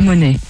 Monnaie.